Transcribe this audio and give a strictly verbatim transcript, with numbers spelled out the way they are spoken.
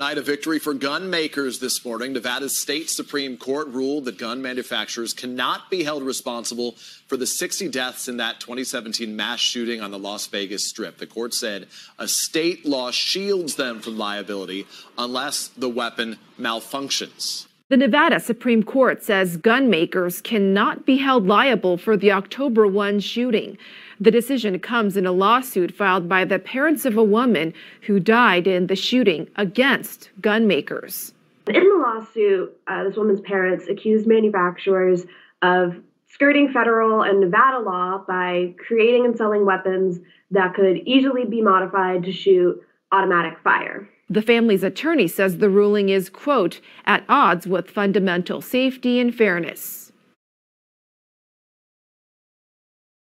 Night of victory for gun makers this morning. Nevada's state Supreme Court ruled that gun manufacturers cannot be held responsible for the sixty deaths in that twenty seventeen mass shooting on the Las Vegas Strip. The court said a state law shields them from liability unless the weapon malfunctions. The Nevada Supreme Court says gun makers cannot be held liable for the October first shooting. The decision comes in a lawsuit filed by the parents of a woman who died in the shooting against gun makers. In the lawsuit, uh, this woman's parents accused manufacturers of skirting federal and Nevada law by creating and selling weapons that could easily be modified to shoot automatic fire. The family's attorney says the ruling is, quote, at odds with fundamental safety and fairness.